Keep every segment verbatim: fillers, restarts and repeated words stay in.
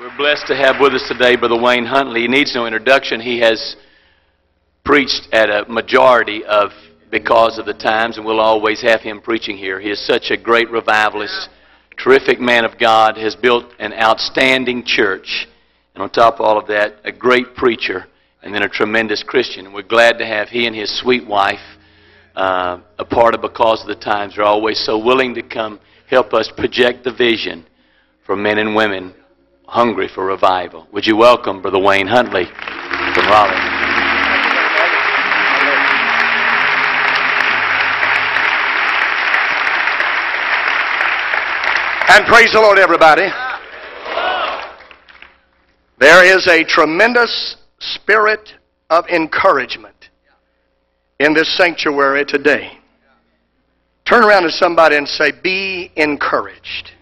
We're blessed to have with us today Brother Wayne Huntley. He needs no introduction. He has preached at a majority of Because of the Times, and we'll always have him preaching here. He is such a great revivalist, terrific man of God, has built an outstanding church, and on top of all of that, a great preacher and then a tremendous Christian. And we're glad to have he and his sweet wife uh, a part of Because of the Times. They're always so willing to come help us project the vision for men and women hungry for revival. Would you welcome Brother Wayne Huntley from Raleigh? And praise the Lord, everybody. There is a tremendous spirit of encouragement in this sanctuary today. Turn around to somebody and say, be encouraged.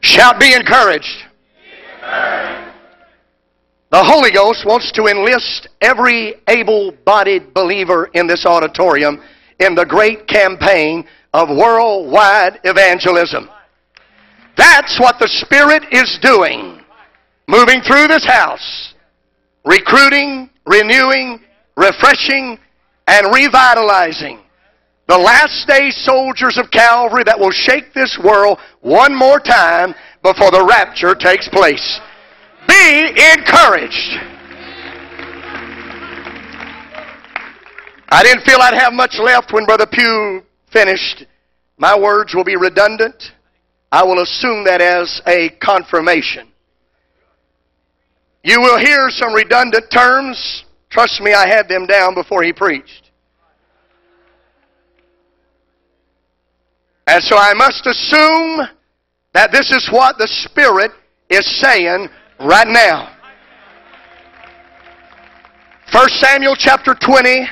Shout, be encouraged. Be encouraged. The Holy Ghost wants to enlist every able-bodied believer in this auditorium in the great campaign of worldwide evangelism. That's what the Spirit is doing, moving through this house, recruiting, renewing, refreshing, and revitalizing the last day soldiers of Calvary that will shake this world one more time before the rapture takes place. Be encouraged. I didn't feel I'd have much left when Brother Pugh finished. My words will be redundant. I will assume that as a confirmation. You will hear some redundant terms. Trust me, I had them down before he preached. And so I must assume that this is what the Spirit is saying right now. First Samuel chapter twenty,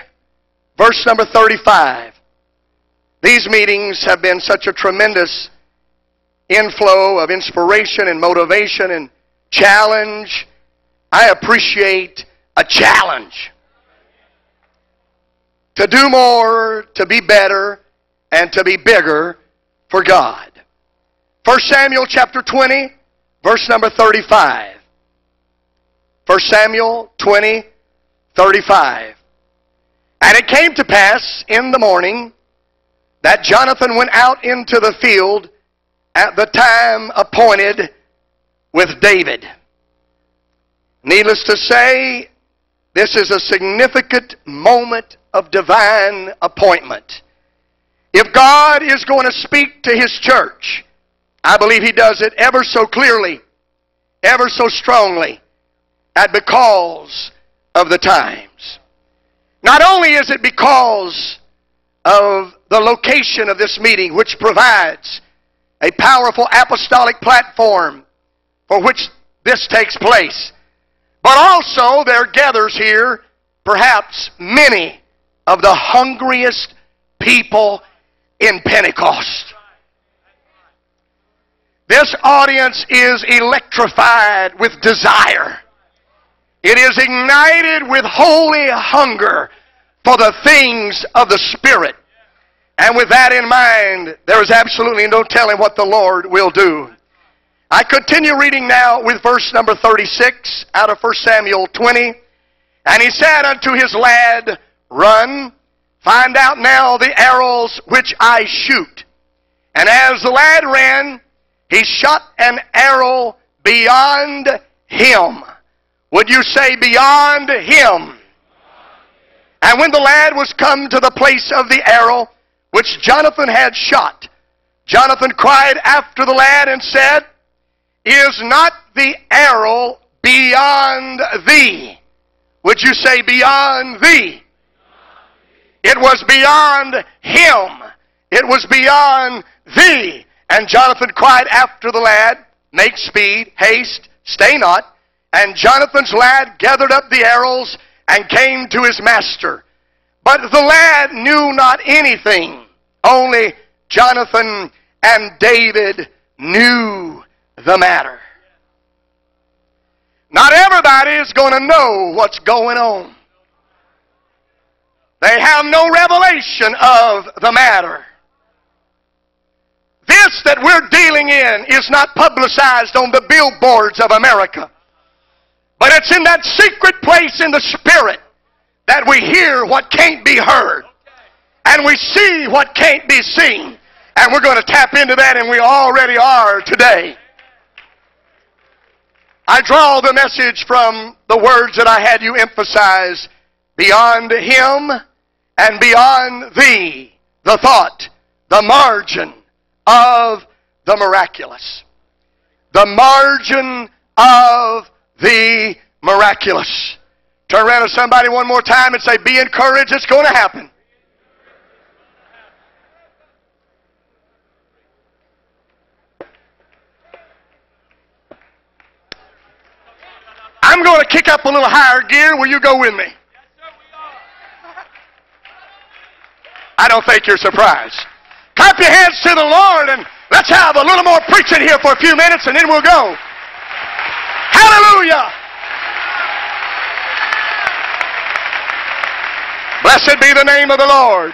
verse number thirty-five. These meetings have been such a tremendous inflow of inspiration and motivation and challenge. I appreciate a challenge. To do more, to be better, and to be bigger for God. First Samuel chapter twenty, verse number thirty-five. First Samuel twenty, thirty-five. And it came to pass in the morning that Jonathan went out into the field at the time appointed with David. Needless to say, this is a significant moment of divine appointment. If God is going to speak to His church, I believe He does it ever so clearly, ever so strongly, at Because of the Times. Not only is it because of the location of this meeting, which provides a powerful apostolic platform for which this takes place, but also there gathers here perhaps many of the hungriest people in Pentecost. This audience is electrified with desire. It is ignited with holy hunger for the things of the Spirit. And with that in mind, there is absolutely no telling what the Lord will do. I continue reading now with verse number thirty-six out of First Samuel twenty. And he said unto his lad, Run, find out now the arrows which I shoot. And as the lad ran, he shot an arrow beyond him. Would you say beyond him? And when the lad was come to the place of the arrow which Jonathan had shot, Jonathan cried after the lad and said, Is not the arrow beyond thee? Would you say beyond thee? It was beyond him. It was beyond thee. And Jonathan cried after the lad, Make speed, haste, stay not. And Jonathan's lad gathered up the arrows and came to his master. But the lad knew not anything. Only Jonathan and David knew the matter. Not everybody is going to know what's going on. They have no revelation of the matter. This that we're dealing in is not publicized on the billboards of America. But it's in that secret place in the Spirit that we hear what can't be heard. And we see what can't be seen. And we're going to tap into that, and we already are today. I draw the message from the words that I had you emphasize. Beyond him and beyond thee, the thought, the margin of the miraculous. The margin of the miraculous. Turn around to somebody one more time and say, be encouraged, it's going to happen. I'm going to kick up a little higher gear. Will you go with me? I don't think you're surprised. Clap your hands to the Lord, and let's have a little more preaching here for a few minutes, and then we'll go. Hallelujah! Blessed be the name of the Lord.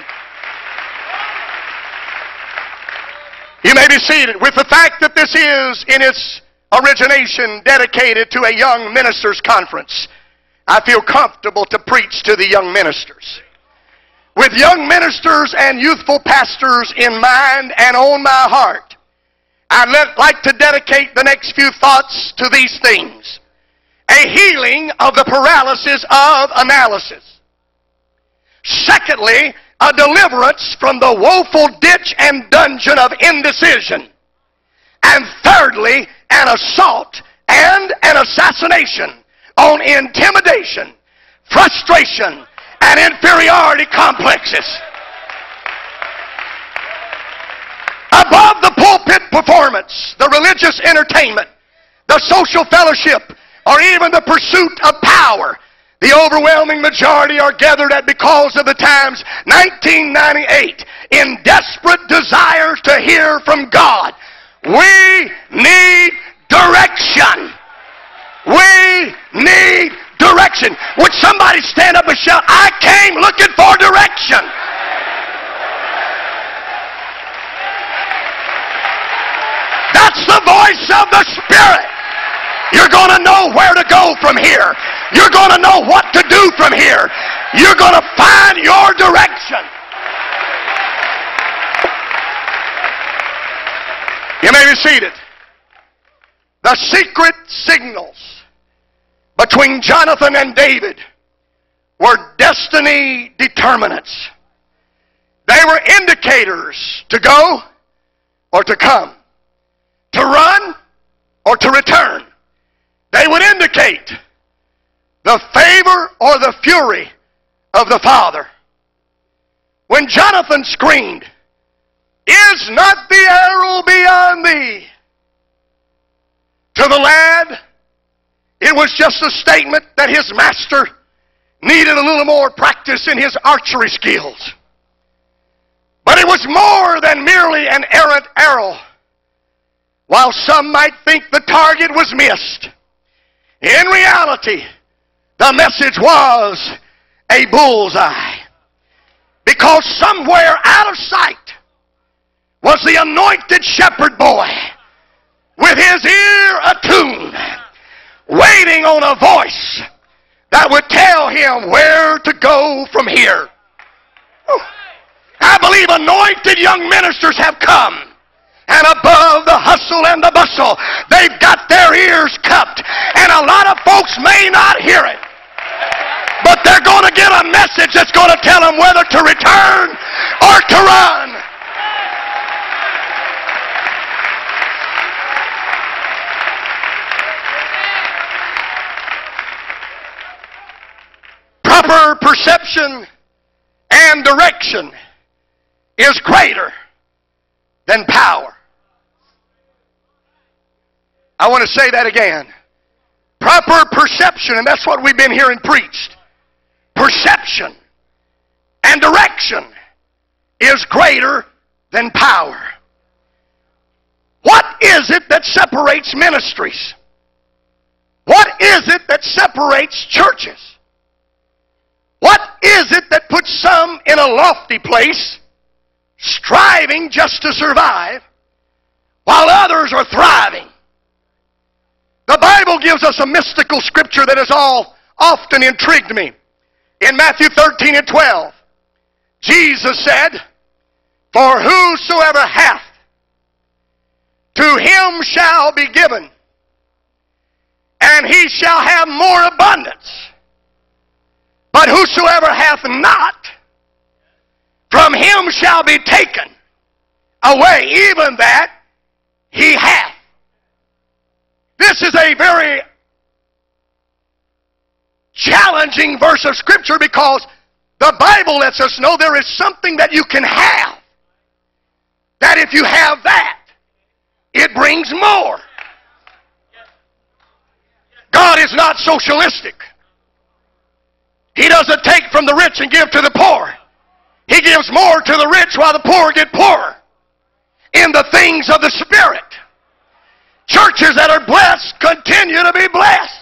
You may be seated. With the fact that this is, in its origination, dedicated to a young ministers' conference, I feel comfortable to preach to the young ministers. With young ministers and youthful pastors in mind and on my heart, I'd like to dedicate the next few thoughts to these things. A healing of the paralysis of analysis. Secondly, a deliverance from the woeful ditch and dungeon of indecision. And thirdly, an assault and an assassination on intimidation, frustration, and inferiority complexes. Above the pulpit performance, the religious entertainment, the social fellowship, or even the pursuit of power, the overwhelming majority are gathered at Because of the Times nineteen ninety-eight in desperate desire to hear from God. We need direction. We need direction. Would somebody stand up and shout, I came looking for direction. That's the voice of the Spirit. You're going to know where to go from here. You're going to know what to do from here. You're going to find your direction. You may be seated. The secret signals between Jonathan and David were destiny determinants. They were indicators to go or to come, to run or to return. They would indicate the favor or the fury of the Father. When Jonathan screamed, is not the arrow beyond thee? To the lad, it was just a statement that his master needed a little more practice in his archery skills. But it was more than merely an errant arrow. While some might think the target was missed, in reality, the message was a bullseye. Because somewhere out of sight was the anointed shepherd boy with his ear attuned, waiting on a voice that would tell him where to go from here. I believe anointed young ministers have come, and above the hustle and the bustle, they've got their ears cupped, and a lot of folks may not hear it, but they're going to get a message that's going to tell them whether to return or to run. Proper perception and direction is greater than power. I want to say that again. Proper perception, and that's what we've been hearing preached. Perception and direction is greater than power. What is it that separates ministries? What is it that separates churches? What is it that puts some in a lofty place, striving just to survive, while others are thriving? The Bible gives us a mystical scripture that has all often intrigued me. In Matthew thirteen and twelve, Jesus said, "For whosoever hath, to him shall be given, and he shall have more abundance. But whosoever hath not, from him shall be taken away even that he hath." This is a very challenging verse of Scripture, because the Bible lets us know there is something that you can have, that if you have that, it brings more. God is not socialistic. He doesn't take from the rich and give to the poor. He gives more to the rich while the poor get poorer in the things of the Spirit. Churches that are blessed continue to be blessed.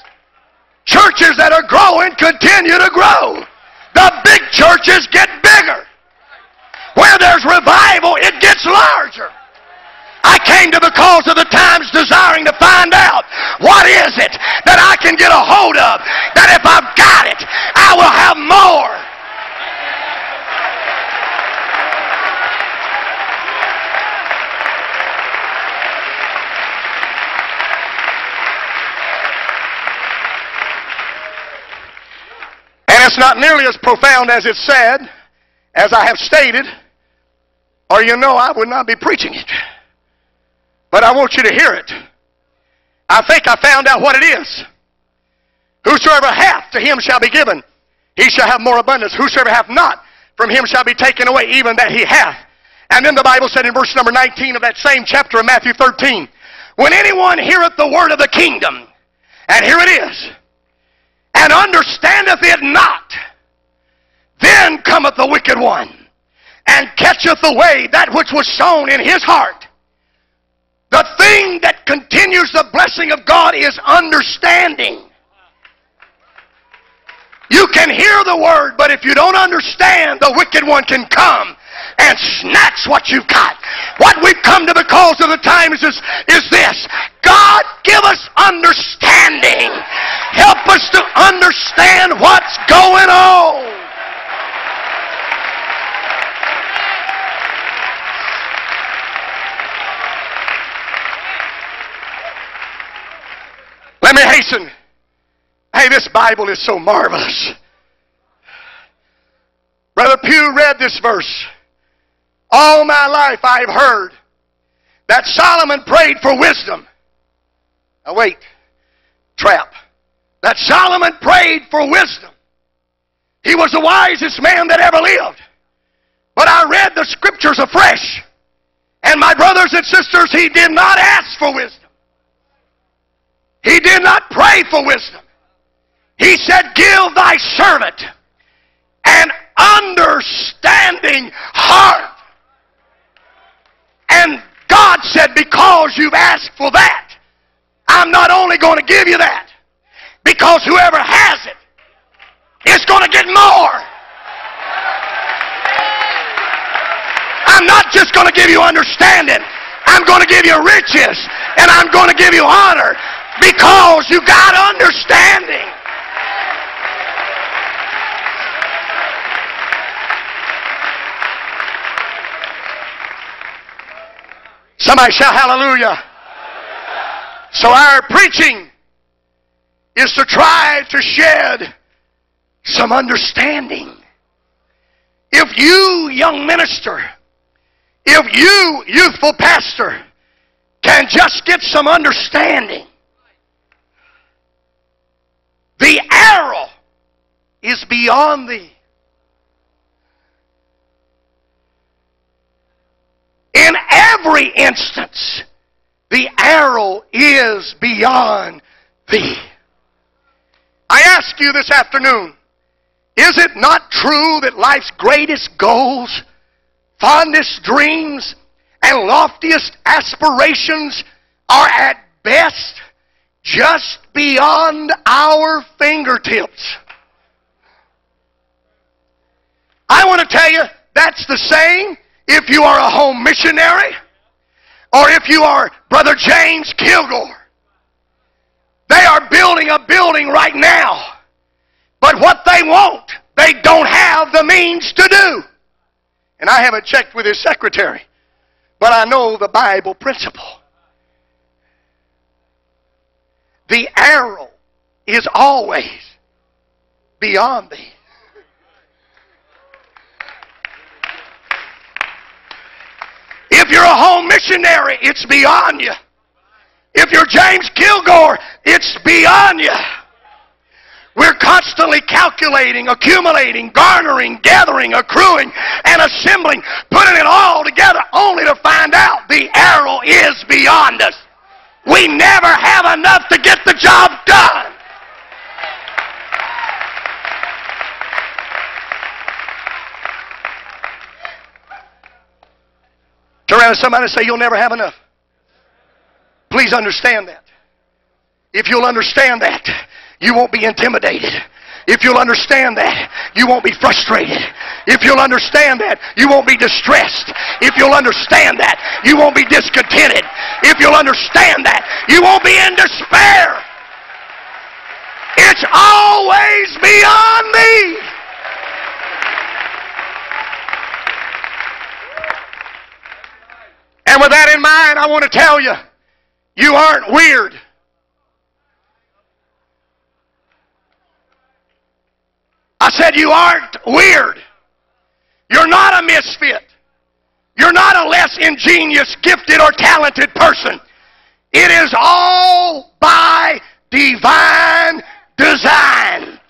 Churches that are growing continue to grow. The big churches get bigger. Where there's revival, it gets larger. I came to Because of the Times desiring to find out, what is it that I can get a hold of, that if I've got it, I will have more? And it's not nearly as profound as it's said, as I have stated, or you know I would not be preaching it. But I want you to hear it. I think I found out what it is. Whosoever hath, to him shall be given. He shall have more abundance. Whosoever hath not, from him shall be taken away even that he hath. And then the Bible said in verse number nineteen of that same chapter of Matthew thirteen, "When anyone heareth the word of the kingdom," and here it is, "and understandeth it not, then cometh the wicked one, and catcheth away that which was sown in his heart." The thing that continues the blessing of God is understanding. You can hear the word, but if you don't understand, the wicked one can come and snatch what you've got. What we've come to Because of the Times is, is this: God, give us understanding. Help us to understand what's going on. Let me hasten. Hey, this Bible is so marvelous. Brother Pugh read this verse. All my life I have heard that Solomon prayed for wisdom. Now wait, trap. That Solomon prayed for wisdom. He was the wisest man that ever lived. But I read the scriptures afresh. And my brothers and sisters, he did not ask for wisdom. He did not pray for wisdom. He said, "Give thy servant an understanding heart." And God said, "Because you've asked for that, I'm not only going to give you that, because whoever has it is going to get more. I'm not just going to give you understanding. I'm going to give you riches, and I'm going to give you honor, because you got understanding." Somebody shout hallelujah. Hallelujah. So our preaching is to try to shed some understanding. If you, young minister, if you, youthful pastor, can just get some understanding, the arrow is beyond thee. In every instance, the arrow is beyond thee. I ask you this afternoon, Is it not true that life's greatest goals, fondest dreams, and loftiest aspirations are at best just beyond our fingertips? I want to tell you, that's the same if you are a home missionary or if you are Brother James Kilgore. They are building a building right now, but what they want, they don't have the means to do. And I haven't checked with his secretary, but I know the Bible principle. The arrow is always beyond thee. If you're a home missionary, it's beyond you. If you're James Kilgore, it's beyond you. We're constantly calculating, accumulating, garnering, gathering, accruing, and assembling, putting it all together only to find out the arrow is beyond us. We never have enough to get the job done. Turn around to somebody and say, you'll never have enough. Please understand that. If you'll understand that, you won't be intimidated. If you'll understand that, you won't be frustrated. If you'll understand that, you won't be distressed. If you'll understand that, you won't be discontented. If you'll understand that, you won't be in despair. It's always beyond me. And with that in mind, I want to tell you, you aren't weird. I said you aren't weird. You're not a misfit. You're not a less ingenious, gifted, or talented person. It is all by divine design.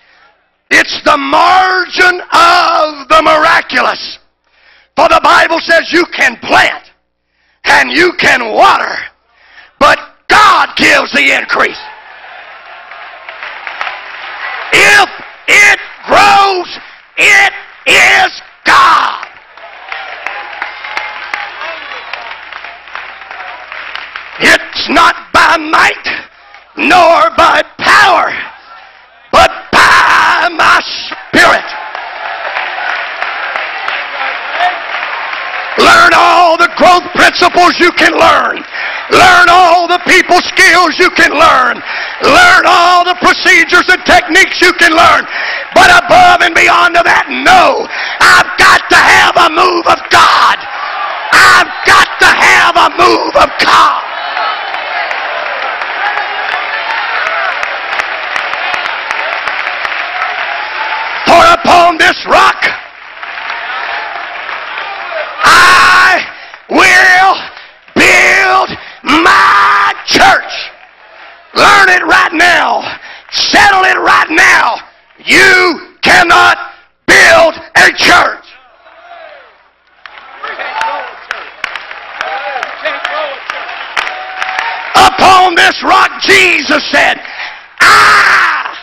It's the margin of the miraculous. For the Bible says you can plant and you can water, but God gives the increase. If it grows, it is God. It's not by might, nor by power, but by my Spirit. Learn all the growth principles you can learn. Learn all the people skills you can learn. Learn all the procedures and techniques you can learn. But above and beyond to that, no. I've got to have a move of God. I've got to have a move of God. For upon this rock, I will build my church. Learn it right now. Settle it right now. You cannot build a church. Upon this rock, Jesus said, I.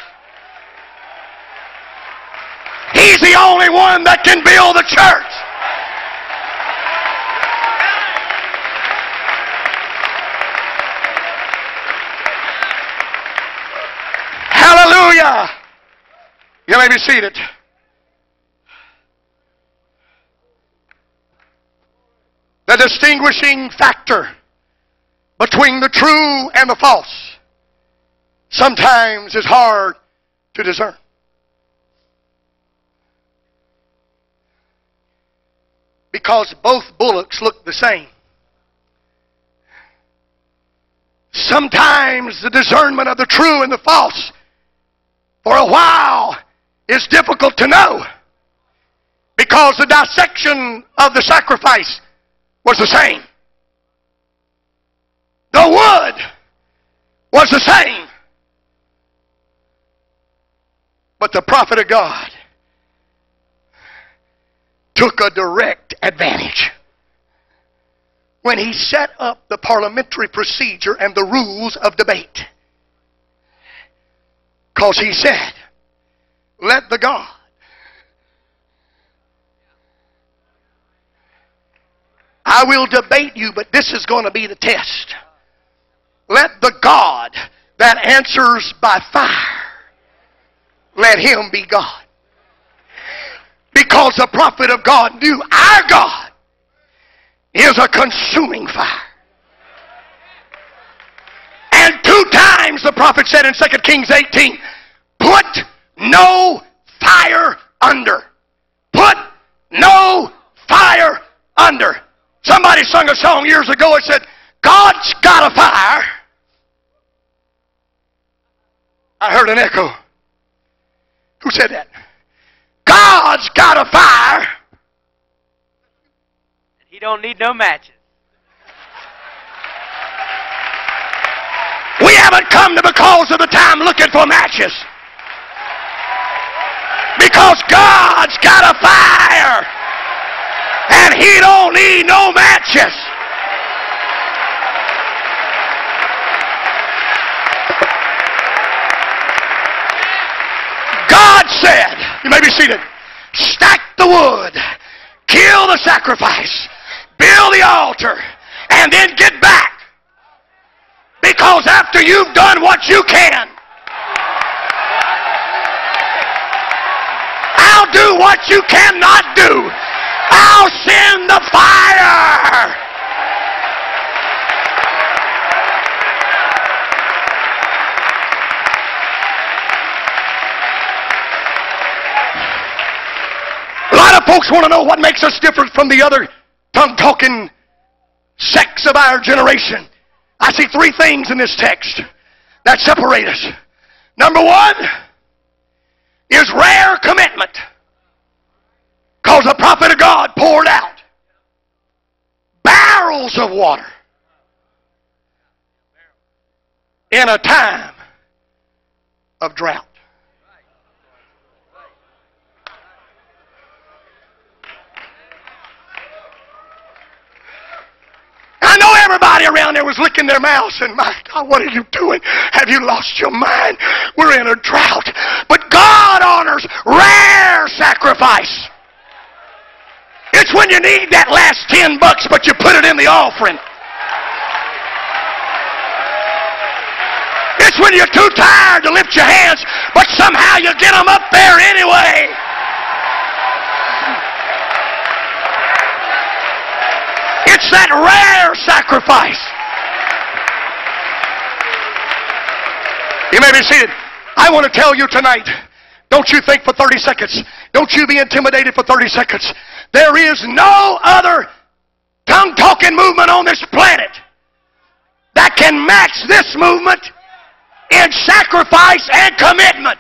He's the only one that can build the church. Hallelujah. You may be seated. The distinguishing factor between the true and the false sometimes is hard to discern. Because both bullocks look the same. Sometimes the discernment of the true and the false for a while is difficult to know because the dissection of the sacrifice was the same. The wood was the same. But the prophet of God took a direct advantage when he set up the parliamentary procedure and the rules of debate. Because he said, let the God I will debate you, but this is going to be the test. Let the God that answers by fire, let him be God. Because the prophet of God knew our God is a consuming fire. And two times the prophet said in Second Kings eighteen, put no fire under. Put no fire under. Somebody sung a song years ago. It said, God's got a fire. I heard an echo. Who said that? God's got a fire. He don't need no matches. We haven't come to Because of the Time looking for matches. Because God's got a fire. And he don't need no matches. God said, you may be seated, stack the wood, kill the sacrifice, build the altar, and then get back. Because after you've done what you can, I'll do what you cannot do. I'll send the fire. A lot of folks want to know what makes us different from the other tongue-talking sects of our generation. I see three things in this text that separate us. Number one is rare commitment. Because the prophet of God poured out barrels of water in a time of drought. I know everybody around there was licking their mouths and, my God, what are you doing? Have you lost your mind? We're in a drought. But God honors rare sacrifice. It's when you need that last ten bucks, but you put it in the offering. It's when you're too tired to lift your hands, but somehow you get them up there anyway. It's that rare sacrifice. You may be seated. I want to tell you tonight, don't you think for thirty seconds. Don't you be intimidated for thirty seconds. There is no other tongue-talking movement on this planet that can match this movement in sacrifice and commitment.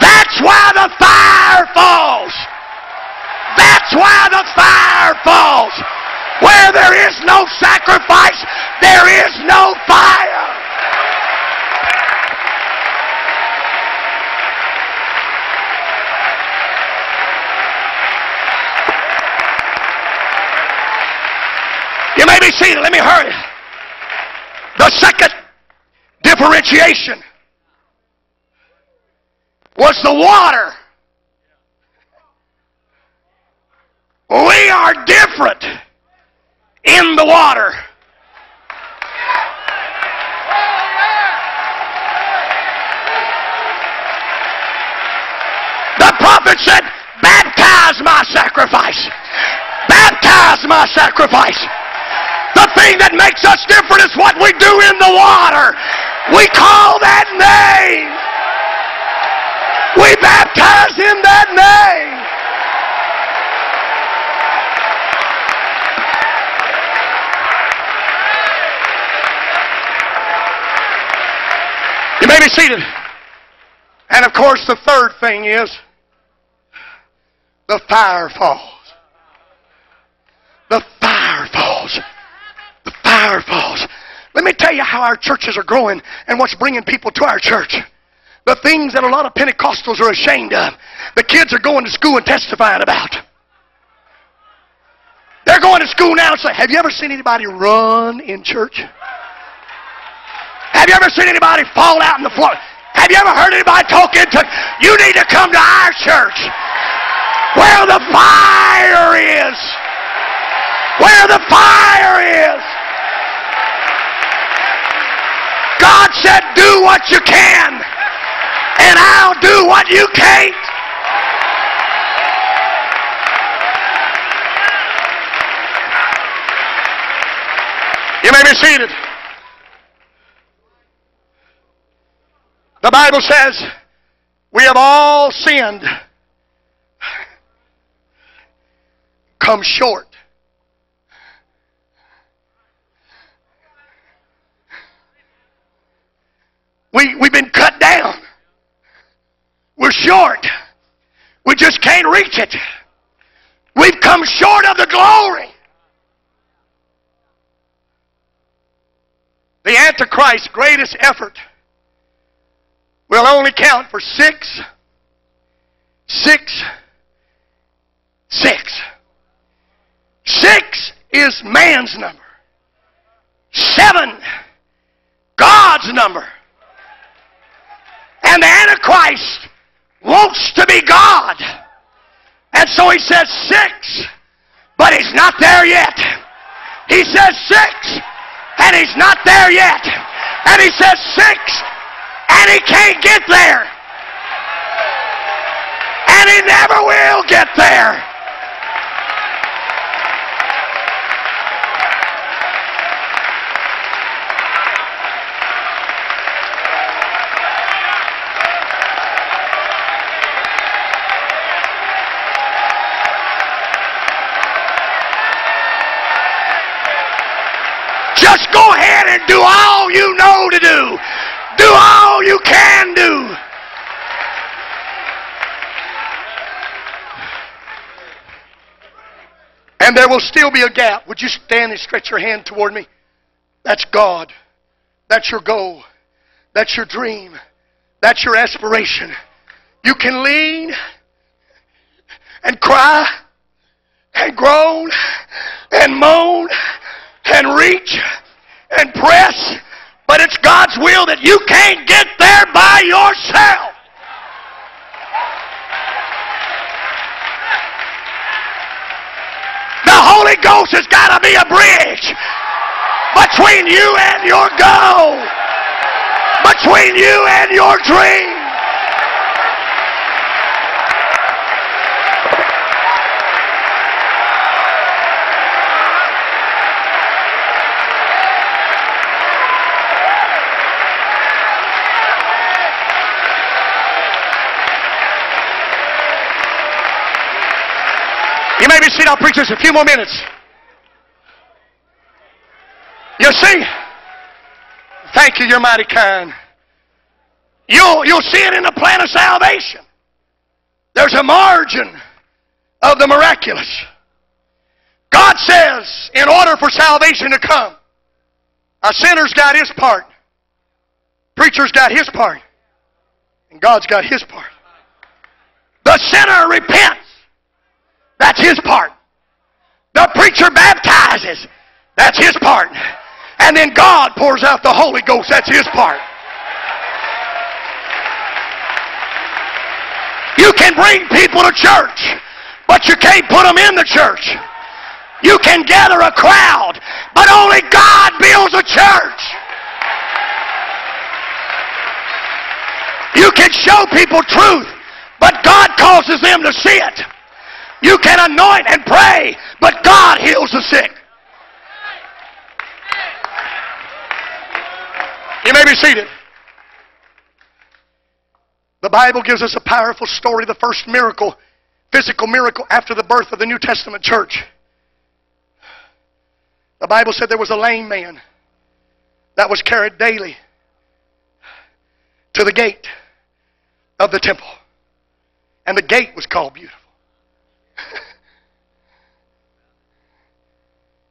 That's why the fire falls. That's why the fire falls. Where there is no sacrifice, there is no fire. You may be seated. Let me hurry. The second differentiation was the water. We are different in the water. The prophet said, baptize my sacrifice. Baptize my sacrifice. The thing that makes us different is what we do in the water. We call that name. We baptize in that name. You may be seated. And of course, the third thing is the fire falls. The fire falls. The fire falls. Let me tell you how our churches are growing and what's bringing people to our church. The things that a lot of Pentecostals are ashamed of, the kids are going to school and testifying about. They're going to school now and say, have you ever seen anybody run in church? Have you ever seen anybody fall out on the floor? Have you ever heard anybody talk in tongues? You need to come to our church. where the fire is. Where the fire is. God said, do what you can, and I'll do what you can't. You may be seated. The Bible says, we have all sinned, come short. We, we've been cut down. We're short. We just can't reach it. We've come short of the glory. The Antichrist's greatest effort will only count for six, six, six. Six is man's number. Seven, God's number. And the Antichrist wants to be God. And so he says six, but he's not there yet. He says six, and he's not there yet. And he says six, and he can't get there. And he never will get there. Just go ahead and do all you know to do. Do all you can do. And there will still be a gap. Would you stand and stretch your hand toward me? That's God. That's your goal. That's your dream. That's your aspiration. You can lean and cry and groan and moan and reach and press, but it's God's will that you can't get there by yourself. The Holy Ghost has got to be a bridge between you and your goal, between you and your dream. You may be seated. I'll preach this a few more minutes. You see? Thank you. You're mighty kind. You'll, you'll see it in the plan of salvation. There's a margin of the miraculous. God says, in order for salvation to come, a sinner's got his part. Preacher's got his part. And God's got his part. The sinner repents. That's his part. The preacher baptizes. That's his part. And then God pours out the Holy Ghost. That's his part. You can bring people to church, but you can't put them in the church. You can gather a crowd, but only God builds a church. You can show people truth, but God causes them to see it. You can anoint and pray, but God heals the sick. You may be seated. The Bible gives us a powerful story, the first miracle, physical miracle after the birth of the New Testament church. The Bible said there was a lame man that was carried daily to the gate of the temple. And the gate was called Beautiful.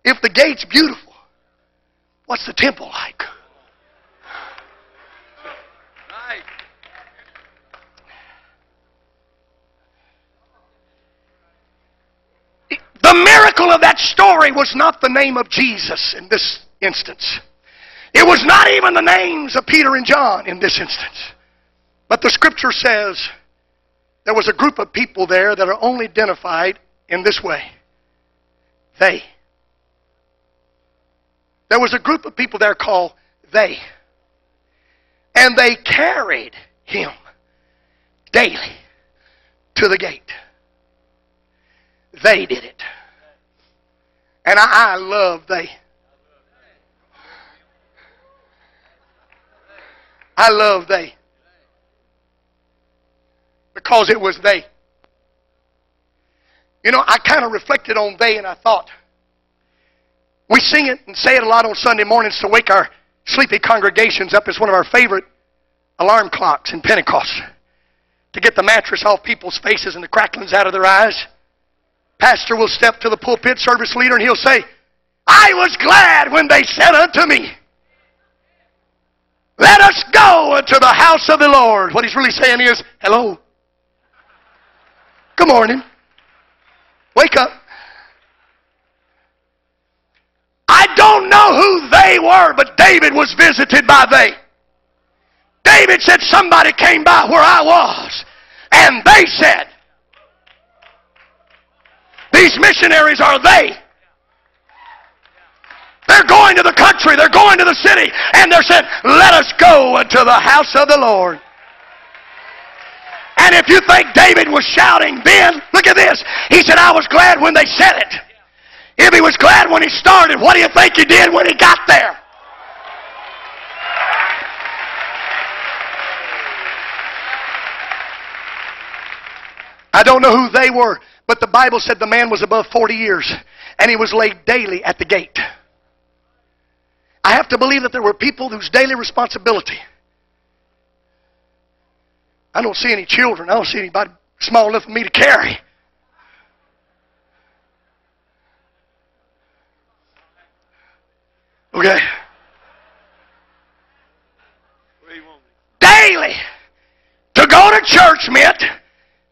If the gate's beautiful, what's the temple like? Right. The miracle of that story was not the name of Jesus in this instance. It was not even the names of Peter and John in this instance. But the scripture says There was a group of people there that are only identified in this way. They. There was a group of people there called they. And they carried him daily to the gate. They did it. And I, I love they. I love they. Because it was they. You know, I kind of reflected on they and I thought, we sing it and say it a lot on Sunday mornings to wake our sleepy congregations up. It's one of our favorite alarm clocks in Pentecost. To get the mattress off people's faces and the cracklings out of their eyes. Pastor will step to the pulpit, service leader, and he'll say, I was glad when they said unto me, let us go unto the house of the Lord. What he's really saying is, hello. Good morning. Wake up. I don't know who they were, but David was visited by they. David said, somebody came by where I was, and they said, these missionaries are they. They're going to the country, they're going to the city, and they're saying, let us go unto the house of the Lord. And if you think David was shouting then, look at this. He said, I was glad when they said it. If he was glad when he started, what do you think he did when he got there? I don't know who they were, but the Bible said the man was above forty years, and he was laid daily at the gate. I have to believe that there were people whose daily responsibility. I don't see any children. I don't see anybody small enough for me to carry. Okay. Daily. To go to church meant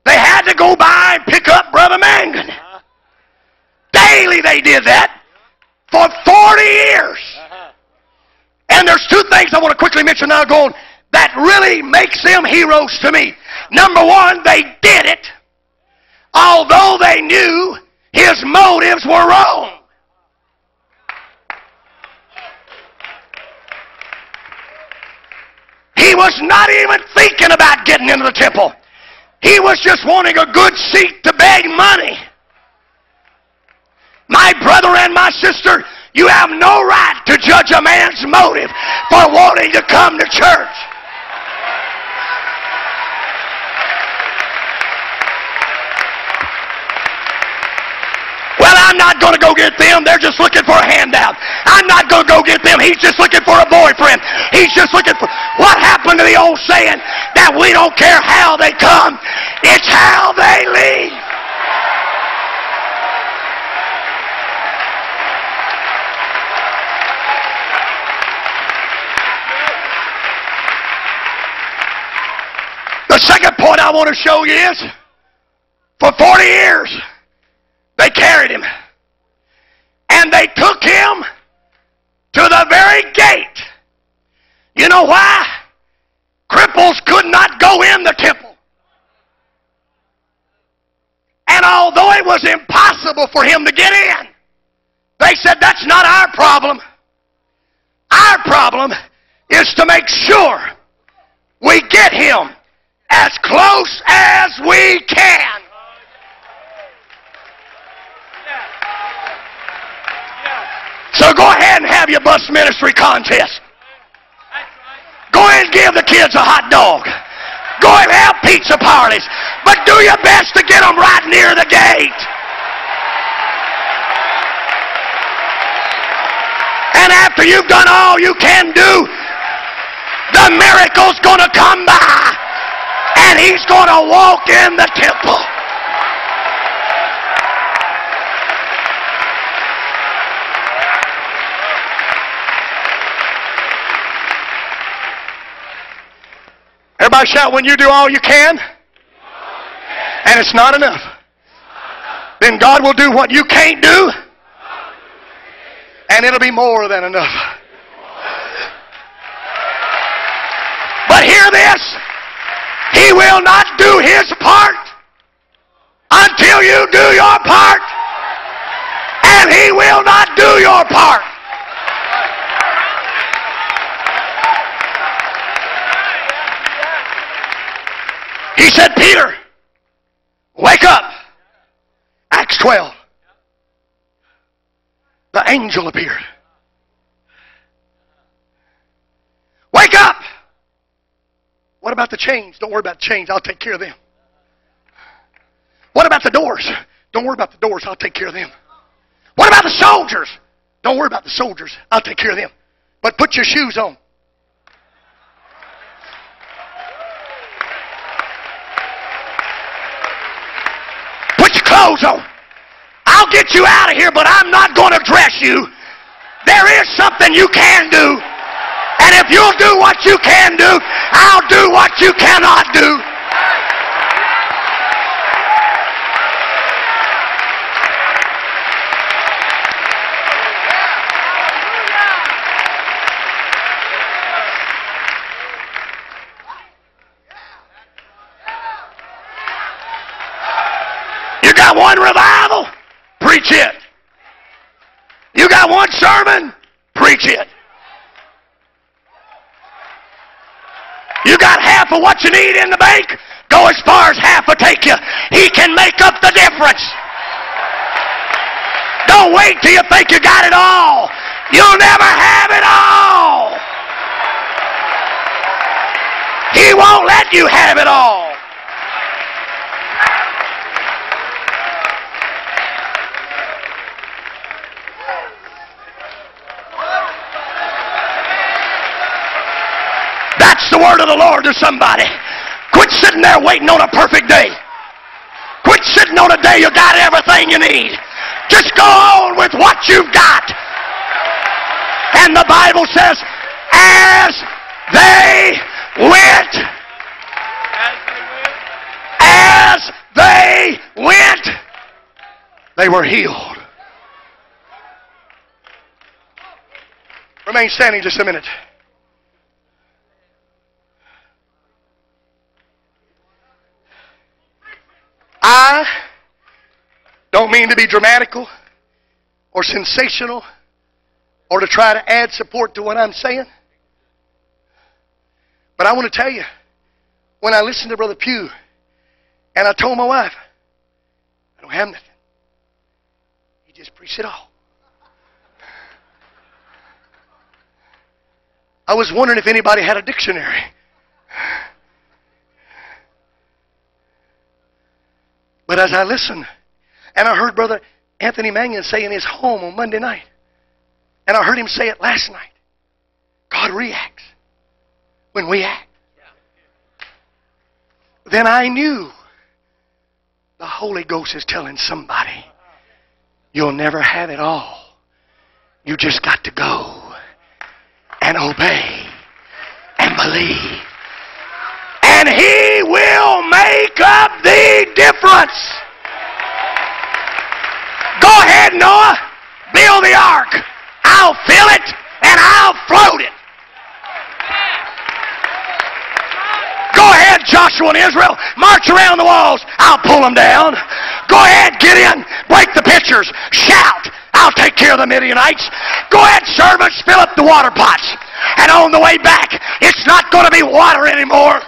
they had to go by and pick up Brother Mangan. Uh-huh. Daily they did that for forty years. Uh-huh. And there's two things I want to quickly mention now going that really makes them heroes to me. Number one, they did it although they knew his motives were wrong. He was not even thinking about getting into the temple. He was just wanting a good seat to beg money. My brother and my sister, you have no right to judge a man's motive for wanting to come to church. Well, I'm not going to go get them. They're just looking for a handout. I'm not going to go get them. He's just looking for a boyfriend. He's just looking for... What happened to the old saying that we don't care how they come, it's how they leave. The second point I want to show you is, for forty years, they carried him. And they took him to the very gate. You know why? Cripples could not go in the temple. And although it was impossible for him to get in, they said, that's not our problem. Our problem is to make sure we get him as close as we can. So go ahead and have your bus ministry contest. Go ahead and give the kids a hot dog. Go ahead and have pizza parties. But do your best to get them right near the gate. And after you've done all you can do, the miracle's going to come by. And he's going to walk in the temple. Everybody shout, when you do all you can, all you can. And it's not enough. It's not enough, then God will do what you can't do, you can't. And it'll be more than enough. But hear this, He will not do his part until you do your part. And he will not do your part. He said, Peter, wake up. Acts twelve. The angel appeared. Wake up. What about the chains? Don't worry about the chains. I'll take care of them. What about the doors? Don't worry about the doors. I'll take care of them. What about the soldiers? Don't worry about the soldiers. I'll take care of them. But put your shoes on. Put your clothes on. I'll get you out of here, but I'm not going to dress you. There is something you can do. And if you'll do what you can do, I'll do what you cannot do. You got one revival? Preach it. You got one sermon? Preach it. You got half of what you need in the bank? Go as far as half will take you. He can make up the difference. Don't wait till you think you got it all. You'll never have it all. He won't let you have it all. The word of the Lord to somebody. Quit sitting there waiting on a perfect day. Quit sitting on a day you got everything you need. Just go on with what you've got. And the Bible says, as they went, as they went, they were healed. Remain standing just a minute. I don't mean to be dramatical or sensational or to try to add support to what I'm saying. But I want to tell you, when I listened to Brother Pugh and I told my wife, I don't have nothing. He just preached it all. I was wondering if anybody had a dictionary. But as I listened, and I heard Brother Anthony Mannion say in his home on Monday night, and I heard him say it last night, God reacts when we act. Yeah. Then I knew the Holy Ghost is telling somebody, you'll never have it all. You just got to go and obey and believe. And he will make up the difference. Go ahead, Noah. Build the ark. I'll fill it and I'll float it. Go ahead, Joshua and Israel. March around the walls. I'll pull them down. Go ahead, Gideon. Break the pitchers. Shout. I'll take care of the Midianites. Go ahead, servants. Fill up the water pots. And on the way back, it's not going to be water anymore.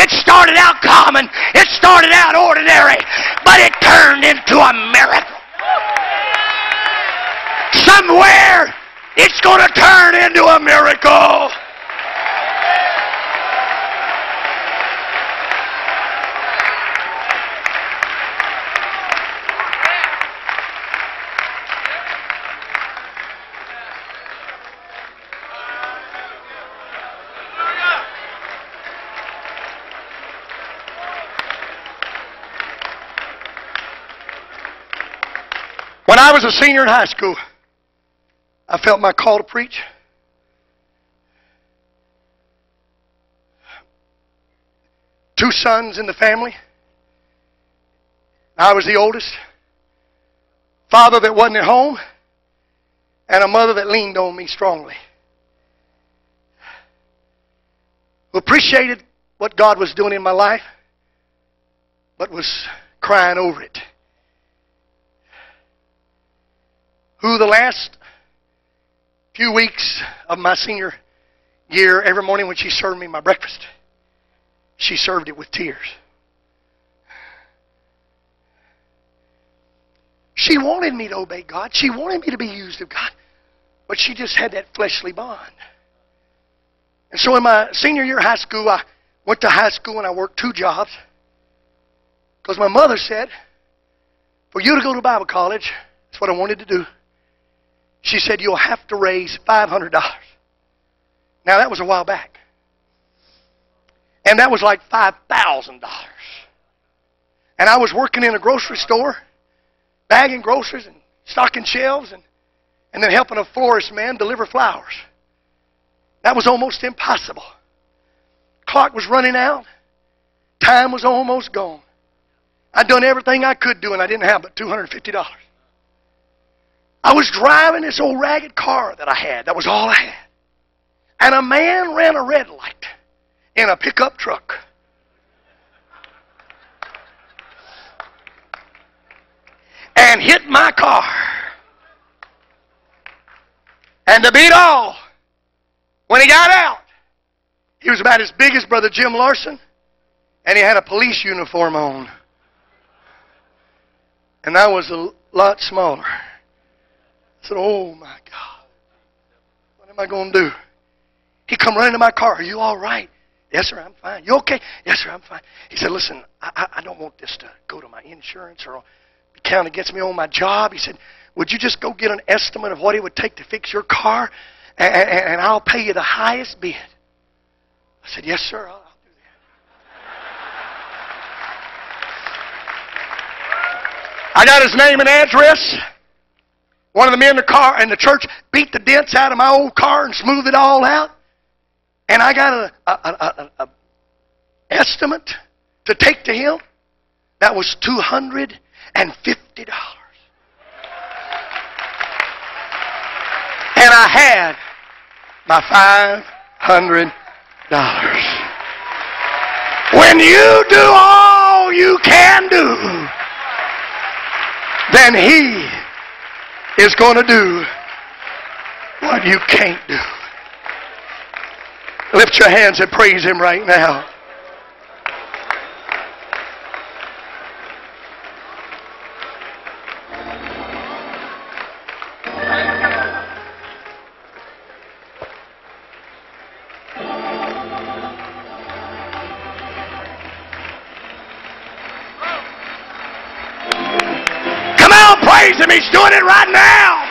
It started out common. It started out ordinary. But it turned into a miracle. Somewhere, it's going to turn into a miracle. When I was a senior in high school, I felt my call to preach. Two sons in the family. I was the oldest. Father that wasn't at home, and a mother that leaned on me strongly, who appreciated what God was doing in my life, but was crying over it. Who the last few weeks of my senior year, every morning when she served me my breakfast, she served it with tears. She wanted me to obey God. She wanted me to be used of God. But she just had that fleshly bond. And so in my senior year of high school, I went to high school and I worked two jobs. Because my mother said, for you to go to Bible college, that's what I wanted to do. She said, you'll have to raise five hundred dollars. Now that was a while back. And that was like five thousand dollars. And I was working in a grocery store, bagging groceries and stocking shelves and, and then helping a florist man deliver flowers. That was almost impossible. Clock was running out. Time was almost gone. I'd done everything I could do and I didn't have but two hundred fifty dollars. I was driving this old ragged car that I had. That was all I had. And a man ran a red light in a pickup truck. And hit my car. And to beat all, when he got out, he was about as big as Brother Jim Larson, and he had a police uniform on. And I was a lot smaller. I said, oh my God, what am I going to do? He come running to my car. Are you all right? Yes, sir, I'm fine. You okay? Yes, sir, I'm fine. He said, listen, I, I, I don't want this to go to my insurance or count against me on my job. He said, would you just go get an estimate of what it would take to fix your car, and, and, and I'll pay you the highest bid. I said, yes, sir, I'll, I'll do that. I got his name and address. One of the men in the car in the church beat the dents out of my old car and smoothed it all out. And I got an a, a, a, a estimate to take to him. That was two hundred dollars. And fifty dollars. And I had my five hundred dollars. When you do all you can do, then He is going to do what you can't do. Lift your hands and praise Him right now. He's doing it right now.